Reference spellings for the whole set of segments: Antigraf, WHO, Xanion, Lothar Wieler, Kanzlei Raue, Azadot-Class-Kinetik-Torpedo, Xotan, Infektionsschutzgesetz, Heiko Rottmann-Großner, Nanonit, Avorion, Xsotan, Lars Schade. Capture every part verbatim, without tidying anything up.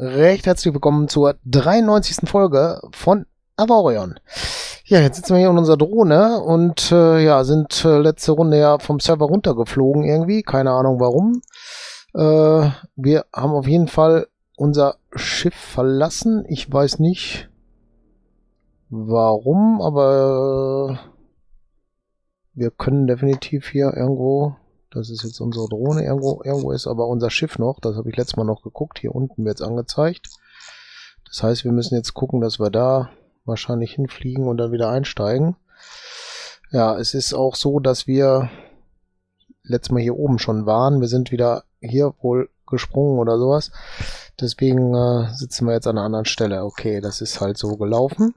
Recht herzlich willkommen zur dreiundneunzigsten Folge von Avorion. Ja, jetzt sitzen wir hier in unserer Drohne und äh, ja, sind äh, letzte Runde ja vom Server runtergeflogen irgendwie. Keine Ahnung warum. Äh, wir haben auf jeden Fall unser Schiff verlassen. Ich weiß nicht warum, aber äh, wir können definitiv hier irgendwo... Das ist jetzt unsere Drohne. Irgendwo, irgendwo ist aber unser Schiff noch. Das habe ich letztes Mal noch geguckt. Hier unten wird es angezeigt. Das heißt, wir müssen jetzt gucken, dass wir da wahrscheinlich hinfliegen und dann wieder einsteigen. Ja, es ist auch so, dass wir letztes Mal hier oben schon waren. Wir sind wieder hier wohl gesprungen oder sowas. Deswegen äh, sitzen wir jetzt an einer anderen Stelle. Okay, das ist halt so gelaufen.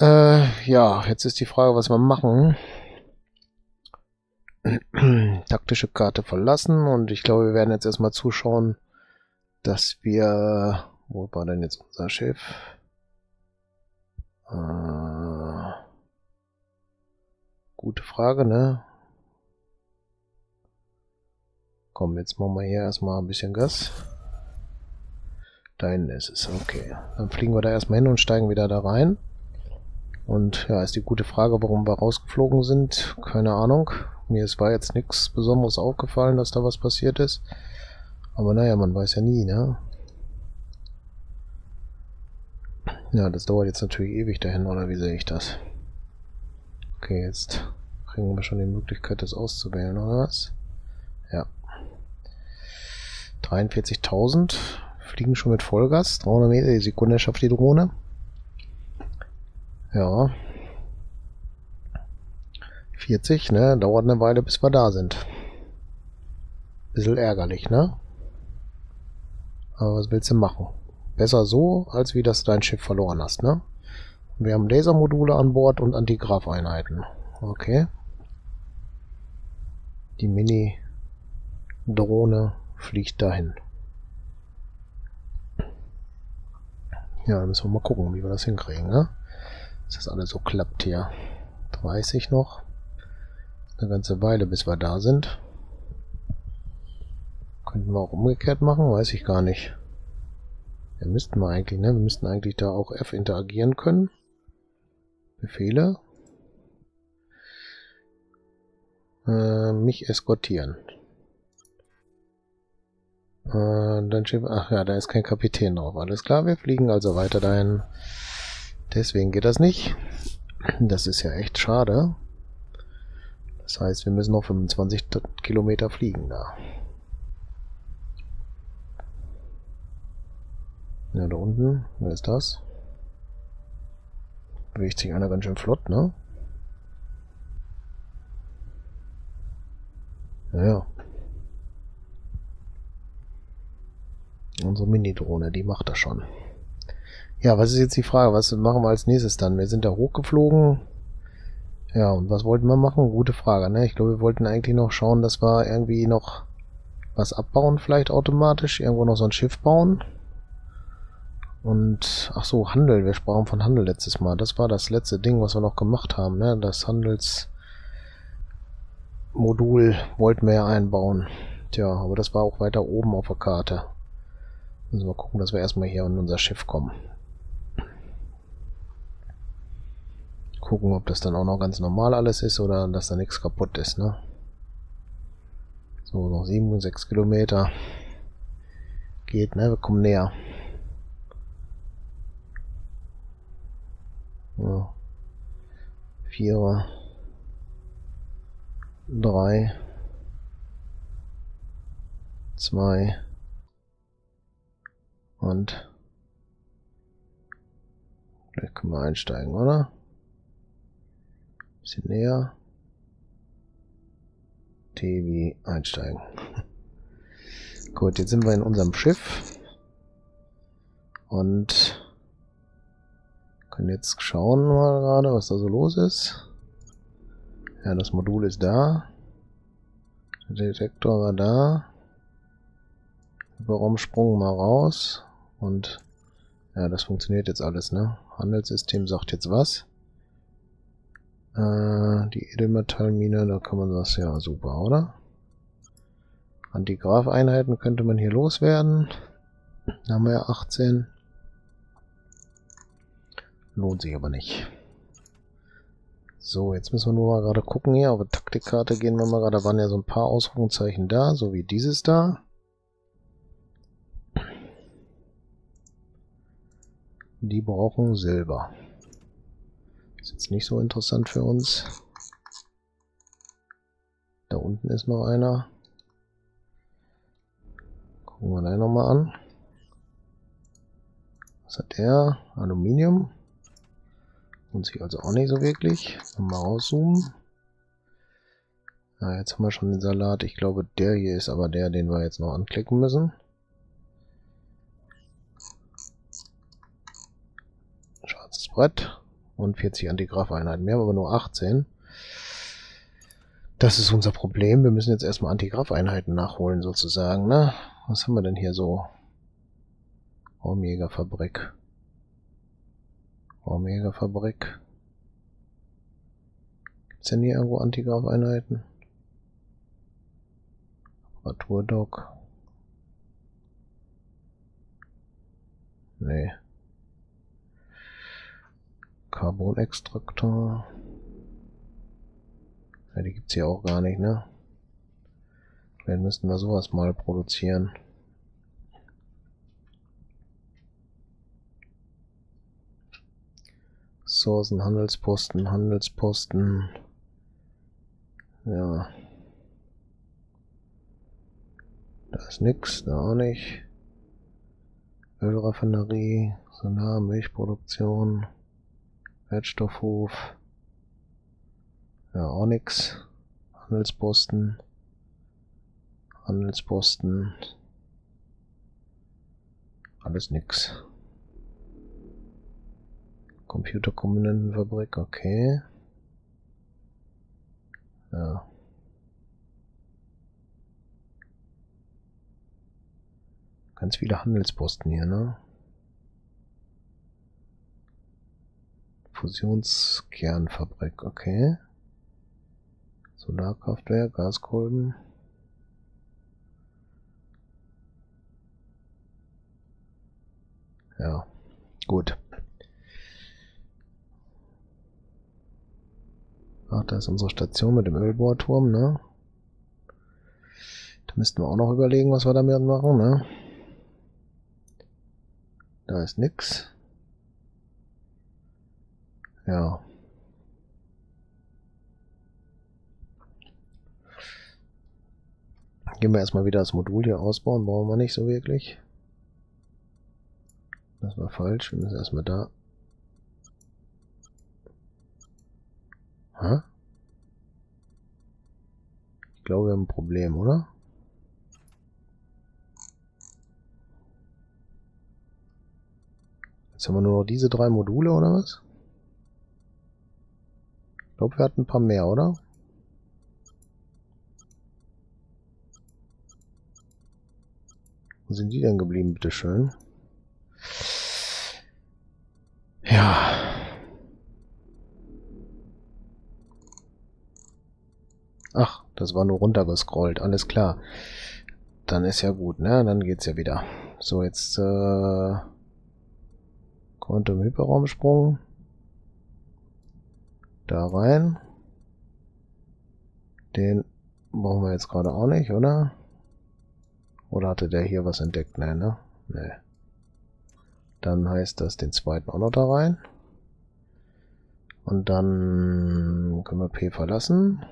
Äh, ja, jetzt ist die Frage, was wir machen. Taktische Karte verlassen und ich glaube, wir werden jetzt erstmal zuschauen, dass wir... Wo war denn jetzt unser Schiff? Äh, gute Frage, ne? Komm, jetzt machen wir hier erstmal ein bisschen Gas. Da hinten ist es, okay. Dann fliegen wir da erstmal hin und steigen wieder da rein. Und ja, ist die gute Frage, warum wir rausgeflogen sind. Keine Ahnung. Mir war jetzt nichts Besonderes aufgefallen, dass da was passiert ist. Aber naja, man weiß ja nie, ne? Ja, das dauert jetzt natürlich ewig dahin, oder wie sehe ich das? Okay, jetzt kriegen wir schon die Möglichkeit, das auszuwählen, oder was? Ja. dreiundvierzigtausend. Fliegen schon mit Vollgas. dreihundert Meter die Sekunde schafft die Drohne. Ja. vierzig, ne? Dauert eine Weile, bis wir da sind. Bisschen ärgerlich, ne? Aber was willst du machen? Besser so, als wie dass du dein Schiff verloren hast, ne? Wir haben Lasermodule an Bord und Antigraf-Einheiten. Okay. Die Mini-Drohne fliegt dahin. Ja, dann müssen wir mal gucken, wie wir das hinkriegen, ne? Dass das alles so klappt hier. dreißig noch. Eine ganze Weile, bis wir da sind. Könnten wir auch umgekehrt machen? Weiß ich gar nicht. Wir müssten wir eigentlich, ne? Wir müssten eigentlich da auch F interagieren können. Befehle. Äh, mich eskortieren. Äh, dann steht, ach ja, da ist kein Kapitän drauf. Alles klar, wir fliegen also weiter dahin. Deswegen geht das nicht. Das ist ja echt schade. Das heißt, wir müssen noch fünfundzwanzig Kilometer fliegen da. Ja, da unten. Wer ist das? Bewegt sich einer ganz schön flott, ne? Naja. Unsere Mini-Drohne, die macht das schon. Ja, was ist jetzt die Frage? Was machen wir als nächstes dann? Wir sind da hochgeflogen. Ja, und was wollten wir machen? Gute Frage, ne? Ich glaube, wir wollten eigentlich noch schauen, dass wir irgendwie noch was abbauen, vielleicht automatisch. Irgendwo noch so ein Schiff bauen. Und, ach so, Handel. Wir sprachen von Handel letztes Mal. Das war das letzte Ding, was wir noch gemacht haben, ne? Das Handelsmodul wollten wir ja einbauen. Tja, aber das war auch weiter oben auf der Karte. Müssen wir gucken, dass wir erstmal hier an unser Schiff kommen. Gucken, ob das dann auch noch ganz normal alles ist oder dass da nichts kaputt ist, ne? So, noch sieben, sechs Kilometer. Geht, ne? Wir kommen näher. Ja. Vierer. Drei. Zwei. Und... Vielleicht können wir einsteigen, oder? Bisschen näher. T V einsteigen. Gut, jetzt sind wir in unserem Schiff. Und können jetzt schauen mal gerade, was da so los ist. Ja, das Modul ist da. Der Detektor war da. Überraumsprung mal raus. Und ja, das funktioniert jetzt alles, ne? Handelssystem sagt jetzt was. Die Edelmetallmine, da kann man was, ja super, oder? Antigraf-Einheiten könnte man hier loswerden. Da haben wir ja achtzehn. Lohnt sich aber nicht. So, jetzt müssen wir nur mal gerade gucken hier. Auf die Taktikkarte gehen wir mal gerade. Da waren ja so ein paar Ausrufungszeichen da, so wie dieses da. Die brauchen Silber. Ist jetzt nicht so interessant für uns. Da unten ist noch einer. Gucken wir da nochmal an. Was hat der? Aluminium. Lohnt sich also auch nicht so wirklich. Mal rauszoomen. Ja, jetzt haben wir schon den Salat. Ich glaube, der hier ist aber der, den wir jetzt noch anklicken müssen. Schwarzes Brett. Und vierzig Antigraf-Einheiten. Wir haben aber nur achtzehn. Das ist unser Problem. Wir müssen jetzt erstmal Antigraf-Einheiten nachholen, sozusagen. Ne? Was haben wir denn hier so? Raumjägerfabrik. Raumjägerfabrik. Gibt es denn hier irgendwo Antigraf-Einheiten? Reparaturdock. Nee. Carbonextraktor. Ja, die gibt es hier auch gar nicht, ne? Dann müssten wir sowas mal produzieren. Ressourcen, Handelsposten, Handelsposten. Ja. Da ist nix, da auch nicht. Ölraffinerie, Solar, Milchproduktion. Wertstoffhof. Ja, auch nix. Handelsposten. Handelsposten. Alles nix. Computerkomponentenfabrik, okay. Ja. Ganz viele Handelsposten hier, ne? Fusionskernfabrik, okay. Solarkraftwerk, Gaskolben. Ja, gut. Ach, da ist unsere Station mit dem Ölbohrturm, ne? Da müssten wir auch noch überlegen, was wir damit machen, ne? Da ist nix. Ja. Gehen wir erstmal wieder das Modul hier ausbauen. Brauchen wir nicht so wirklich. Das war falsch. Wir müssen erstmal da. Hä? Ich glaube, wir haben ein Problem, oder? Jetzt haben wir nur noch diese drei Module, oder was? Ich glaube, wir hatten ein paar mehr, oder? Wo sind die denn geblieben, bitteschön? Ja. Ach, das war nur runtergescrollt, alles klar. Dann ist ja gut, ne? Dann geht's ja wieder. So, jetzt, äh... Quantum Hyperraumsprung. Da rein. Den brauchen wir jetzt gerade auch nicht, oder? Oder hatte der hier was entdeckt? Nein, ne? Nee. Dann heißt das den zweiten auch noch da rein. Und dann können wir P verlassen.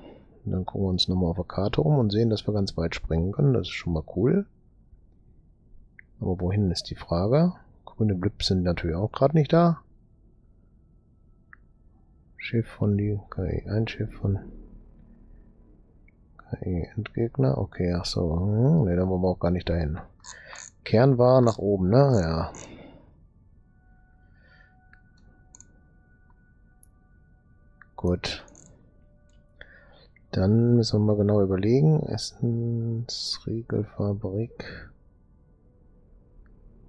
Und dann gucken wir uns nochmal auf der Karte um und sehen, dass wir ganz weit springen können. Das ist schon mal cool. Aber wohin ist die Frage? Grüne Blips sind natürlich auch gerade nicht da. Schiff von die K I, ein Schiff von K I Endgegner, okay, ach so, hm, ne, da wollen wir auch gar nicht dahin. Kern war nach oben, ne, ja. Gut. Dann müssen wir mal genau überlegen, Essensriegelfabrik,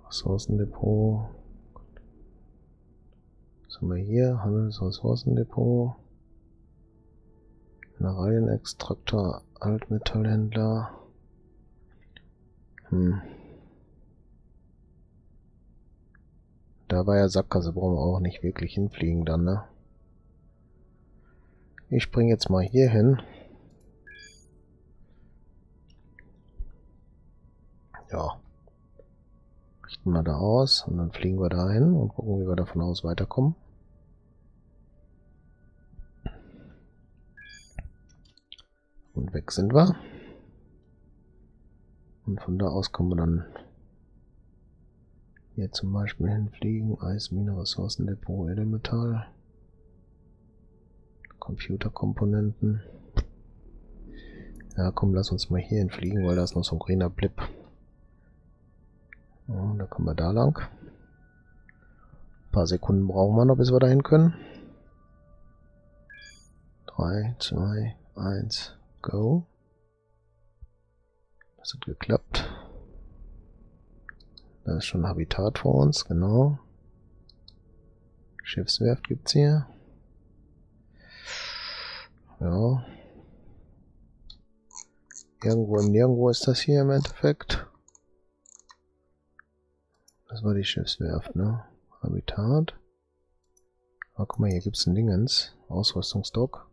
Ressourcendepot. Was haben wir hier? Handelsressourcendepot. Mineralienextraktor, Altmetallhändler. Hm. Da war ja Sackgasse, brauchen wir auch nicht wirklich hinfliegen dann, ne? Ich springe jetzt mal hier hin. Ja. Richten wir da aus und dann fliegen wir da hin und gucken, wie wir davon aus weiterkommen. Und weg sind wir. Und von da aus kommen wir dann hier zum Beispiel hinfliegen. Eismine, Ressourcendepot, Edelmetall, Computerkomponenten. Ja, komm, lass uns mal hier hinfliegen, weil da ist noch so ein grüner Blip. Ja, da kommen wir da lang. Ein paar Sekunden brauchen wir noch, bis wir dahin können. drei, zwei, eins, go. Das hat geklappt. Da ist schon Habitat vor uns, genau. Schiffswerft gibt's hier. Ja. Irgendwo im Nirgendwo ist das hier im Endeffekt. Das war die Schiffswerft, ne? Habitat. Ah, guck mal, hier gibt's ein Dingens. Ausrüstungsdock.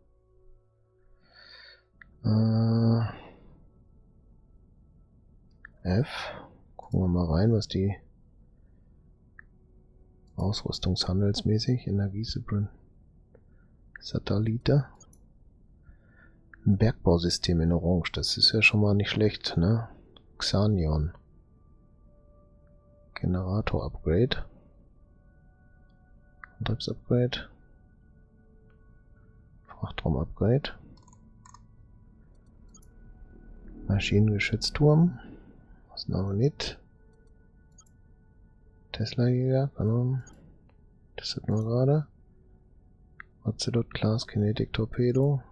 Äh... F. Gucken wir mal rein, was die ausrüstungshandelsmäßig, Energiesupply, Satellite, ein Bergbausystem in Orange, das ist ja schon mal nicht schlecht, ne? Xanion. Generator-Upgrade. Antriebs-Upgrade. Frachtraum-Upgrade. Maschinengeschützturm. Was noch nicht? Tesla-Jäger, genau. Das hatten wir gerade. Azadot-Class-Kinetik-Torpedo.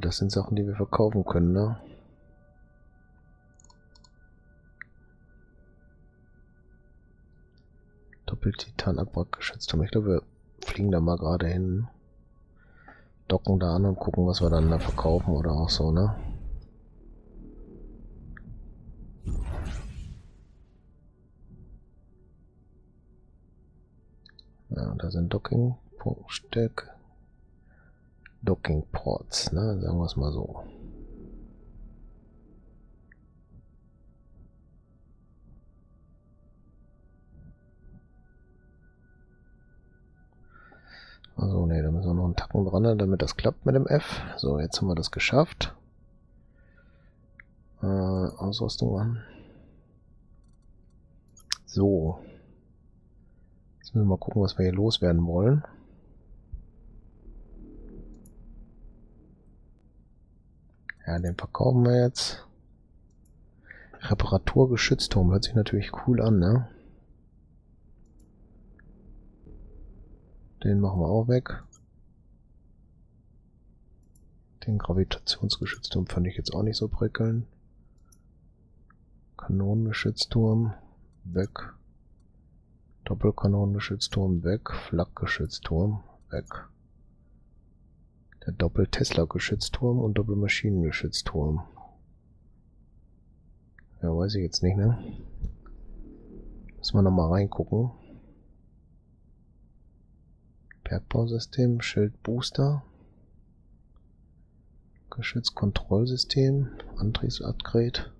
Das sind Sachen, die wir verkaufen können, ne? Doppel-Titan-Abwrack-Geschützturm. Ich glaube, wir fliegen da mal gerade hin. Docken da an und gucken, was wir dann da verkaufen oder auch so, ne? Ja, da sind Docking-Punktstück, Docking-Ports, ne? Sagen wir es mal so. Also ne, da müssen wir noch einen Tacken dran, damit das klappt mit dem F. So, jetzt haben wir das geschafft. Äh, Ausrüstung an. So. Jetzt müssen wir mal gucken, was wir hier loswerden wollen. Ja, den verkaufen wir jetzt. Reparaturgeschützturm hört sich natürlich cool an, ne? Den machen wir auch weg. Den Gravitationsgeschützturm fand ich jetzt auch nicht so prickelnd. Kanonengeschützturm weg. Doppelkanonengeschützturm weg, Flakgeschützturm weg. Der Doppel-Tesla-Geschützturm und Doppelmaschinengeschützturm. Ja, weiß ich jetzt nicht, ne? Müssen wir nochmal reingucken. Bergbausystem, Schildbooster, Geschützkontrollsystem, Antriebsupgrade,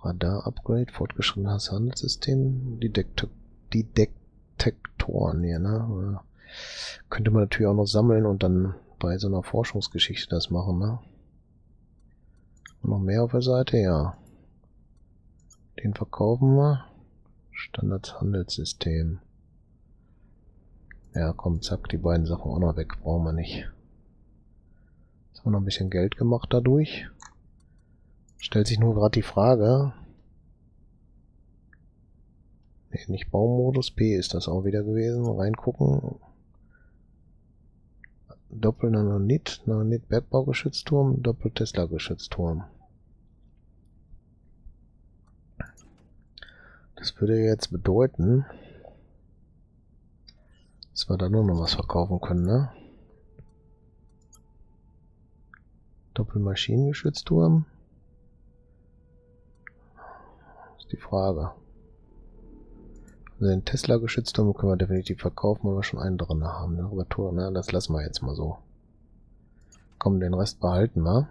Radar-Upgrade, fortgeschrittenes Handelssystem, die Detektoren. Die Detektoren hier, ne? Könnte man natürlich auch noch sammeln und dann bei so einer Forschungsgeschichte das machen, ne? Und noch mehr auf der Seite, ja. Den verkaufen wir. Standardhandelssystem. Ja, komm, zack, die beiden Sachen auch noch weg. Brauchen wir nicht. Jetzt haben wir noch ein bisschen Geld gemacht dadurch. Stellt sich nur gerade die Frage... Nee, nicht Baumodus, P ist das auch wieder gewesen. Reingucken. Doppel-Nanonit, Nanonit-Bergbaugeschützturm, Doppel-Tesla-Geschützturm. Das würde jetzt bedeuten, dass wir da nur noch was verkaufen können, ne? Doppelmaschinengeschützturm. die Frage. Also den Tesla-Geschützturm können wir definitiv verkaufen, weil wir schon einen drin haben. Darüber tun, ne? Das lassen wir jetzt mal so. Komm, den Rest behalten wir.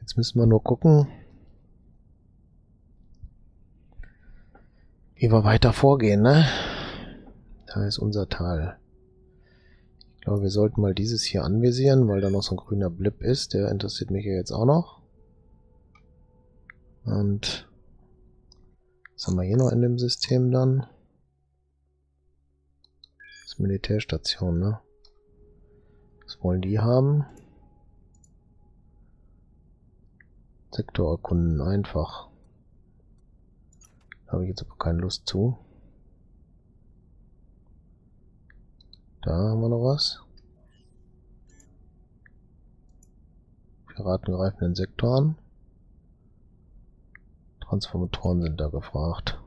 Jetzt müssen wir nur gucken, wie wir weiter vorgehen, ne? Da ist unser Tal. Ich glaube, wir sollten mal dieses hier anvisieren, weil da noch so ein grüner Blip ist. Der interessiert mich ja jetzt auch noch. Und was haben wir hier noch in dem System dann? Das ist Militärstation, ne? Was wollen die haben? Sektor erkunden, einfach. Da habe ich jetzt aber keine Lust zu. Da haben wir noch was. Piraten greifen den Sektor an. Transformatoren sind da gefragt.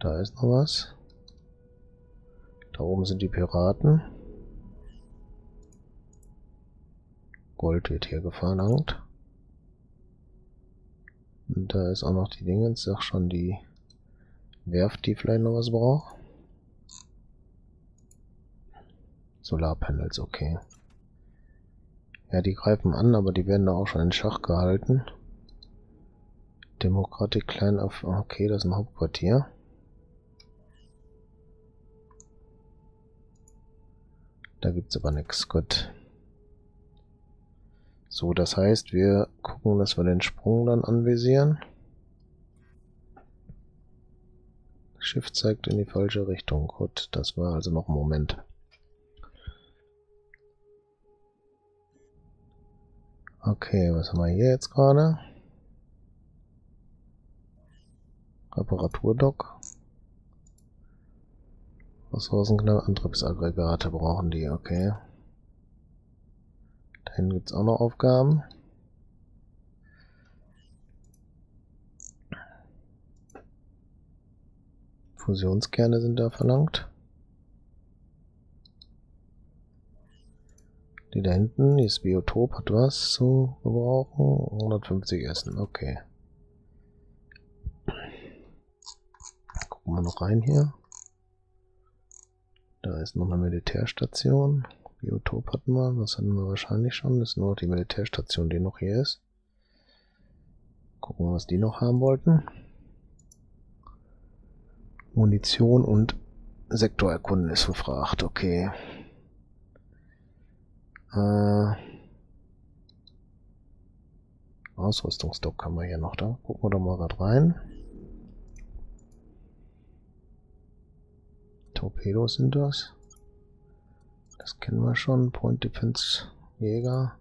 Da ist noch was. Da oben sind die Piraten. Gold wird hier gefangen. Und da ist auch noch die Dingens, sag schon die Werft, die vielleicht noch was braucht. Solarpanels, okay. Ja, die greifen an, aber die werden da auch schon in Schach gehalten. Demokratik klein auf... Okay, das ist ein Hauptquartier. Da gibt's aber nichts, gut. So, das heißt, wir gucken, dass wir den Sprung dann anvisieren. Schiff zeigt in die falsche Richtung. Gut, das war also noch ein Moment. Okay, was haben wir hier jetzt gerade? Reparaturdock. Ressourcenknapp, Antriebsaggregate brauchen die, okay. Da hinten gibt es auch noch Aufgaben. Fusionskerne sind da verlangt. Die da hinten, dieses Biotop hat was zu gebrauchen. hundertfünfzig Essen, okay. Gucken wir noch rein hier. Da ist noch eine Militärstation. Biotop hatten wir, das hatten wir wahrscheinlich schon. Das ist nur noch die Militärstation, die noch hier ist. Gucken wir, was die noch haben wollten. Munition und Sektor erkunden ist gefragt, okay. Äh, Ausrüstungsdock haben wir hier noch da. Gucken wir doch mal gerade rein. Torpedos sind das. Das kennen wir schon. Point Defense Jäger.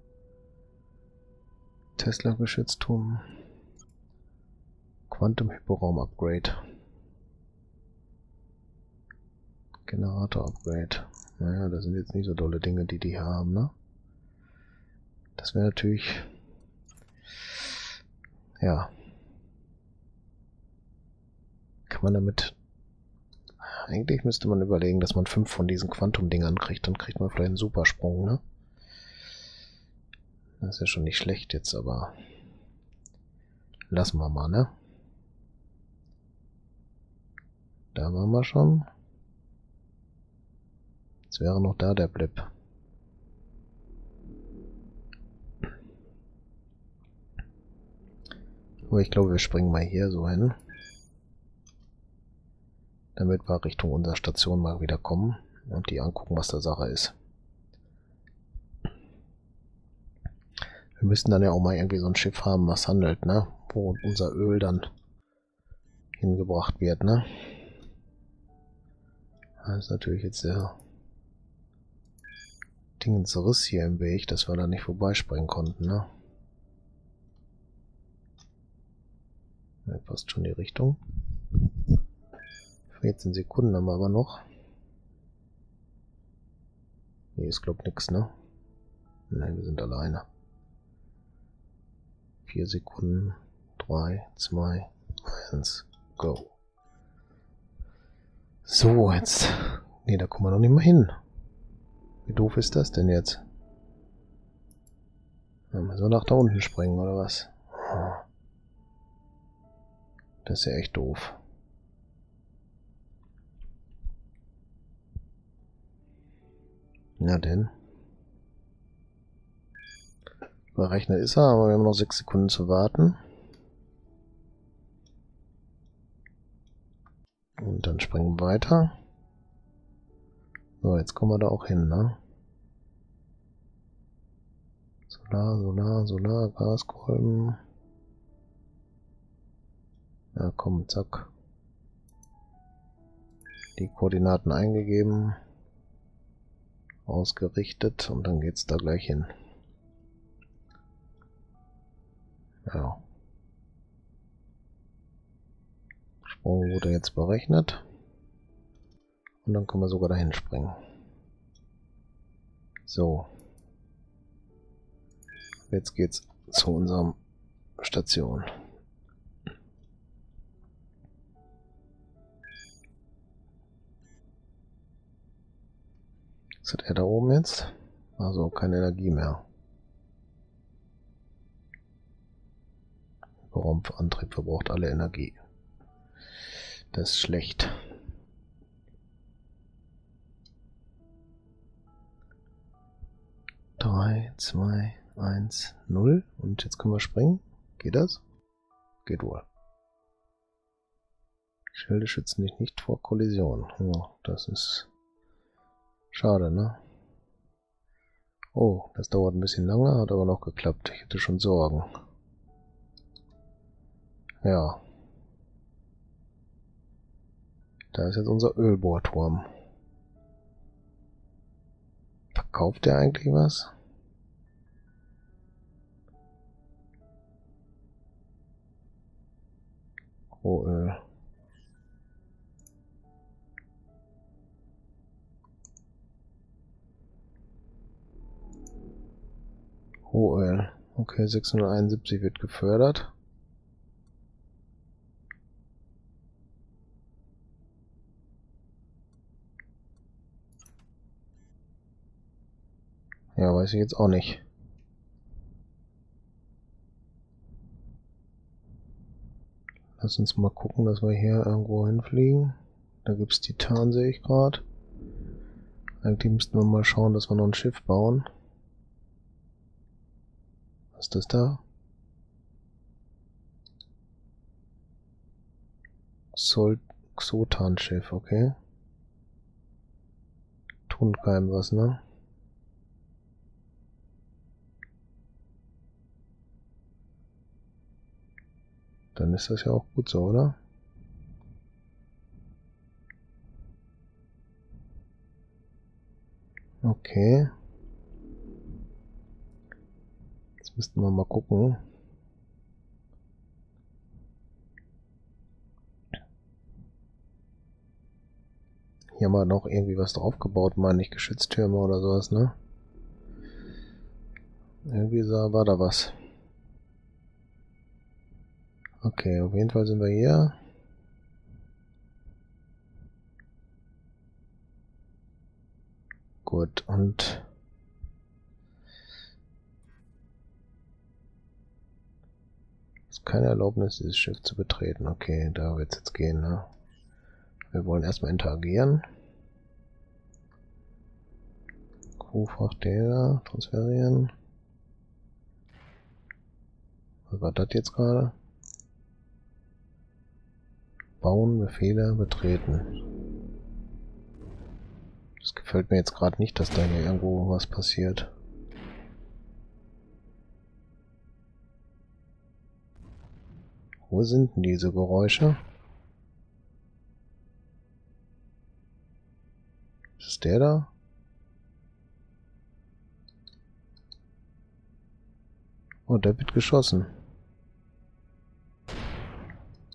Tesla Geschützturm. Quantum Hyperraum Upgrade. Generator-Upgrade. Naja, das sind jetzt nicht so dolle Dinge, die die hier haben, ne? Das wäre natürlich... Ja. Kann man damit... Eigentlich müsste man überlegen, dass man fünf von diesen Quantum-Dingern kriegt. Dann kriegt man vielleicht einen Supersprung, ne? Das ist ja schon nicht schlecht jetzt, aber... Lassen wir mal, ne? Da waren wir schon... Jetzt wäre noch da der Blip. Aber ich glaube, wir springen mal hier so hin. Damit wir Richtung unserer Station mal wieder kommen und die angucken, was da Sache ist. Wir müssten dann ja auch mal irgendwie so ein Schiff haben, was handelt, ne? Wo unser Öl dann hingebracht wird, ne? Das ist natürlich jetzt sehr... Dingens Riss hier im Weg, dass wir da nicht vorbeispringen konnten, ne? Ja, passt schon die Richtung. vierzehn Sekunden haben wir aber noch. Hier ist glaube ich nichts, ne? Nein, wir sind alleine. vier Sekunden, drei, zwei, eins, go. So, jetzt... Ne, da kommen wir noch nicht mal hin. Wie doof ist das denn jetzt? Ja, müssen wir nach da unten springen, oder was? Das ist ja echt doof. Na denn. Berechnet ist er, aber wir haben noch sechs Sekunden zu warten. Und dann springen wir weiter. So, jetzt kommen wir da auch hin, ne? Solar, Solar, Solar, Gaskolben. Ja, komm, zack. Die Koordinaten eingegeben. Ausgerichtet und dann geht's da gleich hin. Ja. Sprungroute jetzt berechnet. Und dann können wir sogar dahin springen. So. Jetzt geht's zu unserem Station. Was hat er da oben jetzt? Also keine Energie mehr. Rumpfantrieb verbraucht alle Energie. Das ist schlecht. drei, zwei, eins, null. Und jetzt können wir springen. Geht das? Geht wohl. Schilde schützen dich nicht vor Kollision. Oh, das ist schade, ne? Oh, das dauert ein bisschen lange, hat aber noch geklappt. Ich hätte schon Sorgen. Ja. Da ist jetzt unser Ölbohrturm. Verkauft der eigentlich was? Rohöl. Rohöl. Okay, sechshunderteinundsiebzig wird gefördert. Ja, weiß ich jetzt auch nicht. Lass uns mal gucken, dass wir hier irgendwo hinfliegen. Da gibt es Titan, sehe ich gerade. Eigentlich müssten wir mal schauen, dass wir noch ein Schiff bauen. Was ist das da? Xotan-Schiff, okay. Tun keinem was, ne? Dann ist das ja auch gut so, oder? Okay. Jetzt müssten wir mal gucken. Hier haben wir noch irgendwie was draufgebaut, meine ich, Geschütztürme oder sowas, ne? Irgendwie war da was. Okay, auf jeden Fall sind wir hier. Gut, und es ist keine Erlaubnis, dieses Schiff zu betreten. Okay, da wird es jetzt gehen, ne? Wir wollen erstmal interagieren. Crewfrachter transferieren. Was war das jetzt gerade? Bauen, Befehle, betreten. Das gefällt mir jetzt gerade nicht, dass da hier irgendwo was passiert. Wo sind denn diese Geräusche? Ist der da? Oh, der wird geschossen.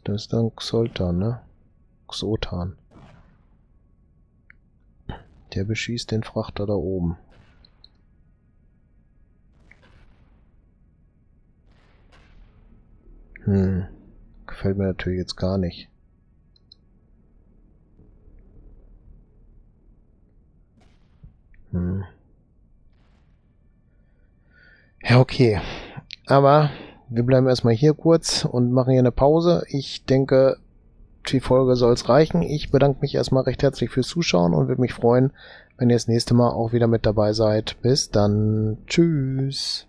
Das ist dann Xsotan, ne? Xotan. Der beschießt den Frachter da oben. Hm. Gefällt mir natürlich jetzt gar nicht. Hm. Ja, okay. Aber wir bleiben erstmal hier kurz und machen hier eine Pause. Ich denke, die Folge soll es reichen. Ich bedanke mich erstmal recht herzlich fürs Zuschauen und würde mich freuen, wenn ihr das nächste Mal auch wieder mit dabei seid. Bis dann. Tschüss.